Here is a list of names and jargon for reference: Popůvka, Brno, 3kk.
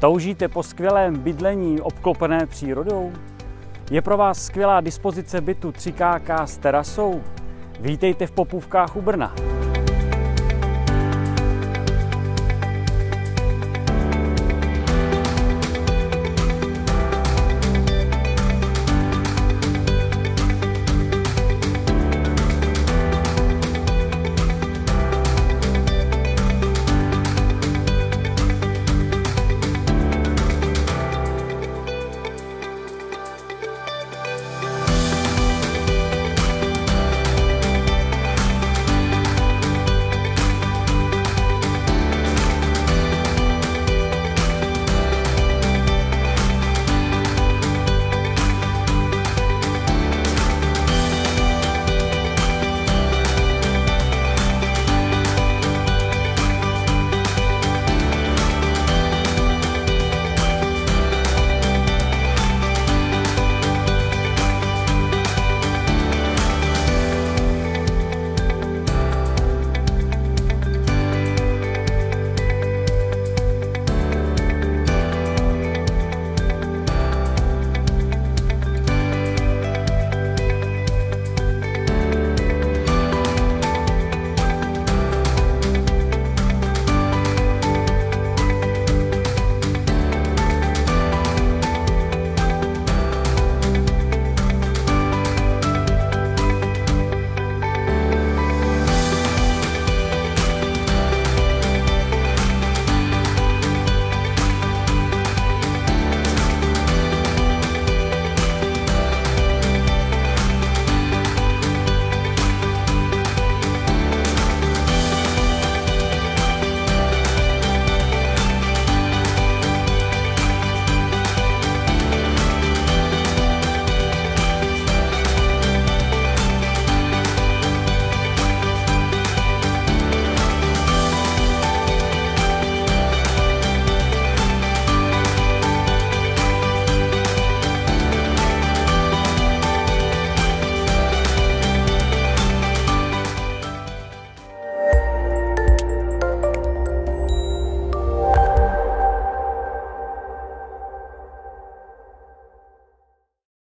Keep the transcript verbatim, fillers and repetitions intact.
Toužíte po skvělém bydlení obklopené přírodou? Je pro vás skvělá dispozice bytu tři ká ká s terasou? Vítejte v Popůvkách u Brna.